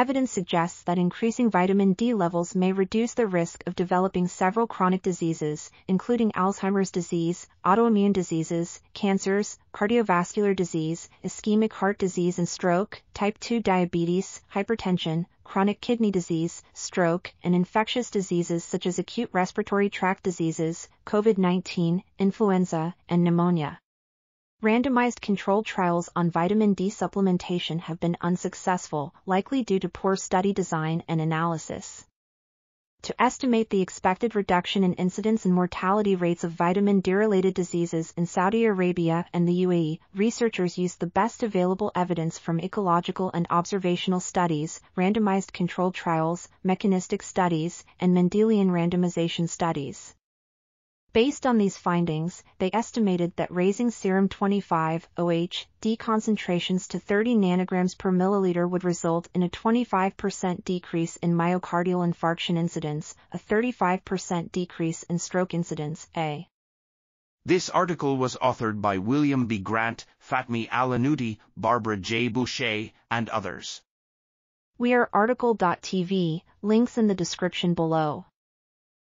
evidence suggests that increasing vitamin D levels may reduce the risk of developing several chronic diseases, including Alzheimer's disease, autoimmune diseases, cancers, cardiovascular disease, ischemic heart disease and stroke, type 2 diabetes, hypertension, chronic kidney disease, stroke, and infectious diseases such as acute respiratory tract diseases, COVID-19, influenza, and pneumonia. Randomized controlled trials on vitamin D supplementation have been unsuccessful, likely due to poor study design and analysis. To estimate the expected reduction in incidence and mortality rates of vitamin D-related diseases in Saudi Arabia and the UAE, researchers used the best available evidence from ecological and observational studies, randomized controlled trials, mechanistic studies, and Mendelian randomization studies. Based on these findings, they estimated that raising serum 25(OH)D concentrations to 30 nanograms per milliliter would result in a 25% decrease in myocardial infarction incidence, a 35% decrease in stroke incidence. This article was authored by William B. Grant, Fatme Al Anouti, Barbara J. Boucher, and others. We are article.tv, links in the description below.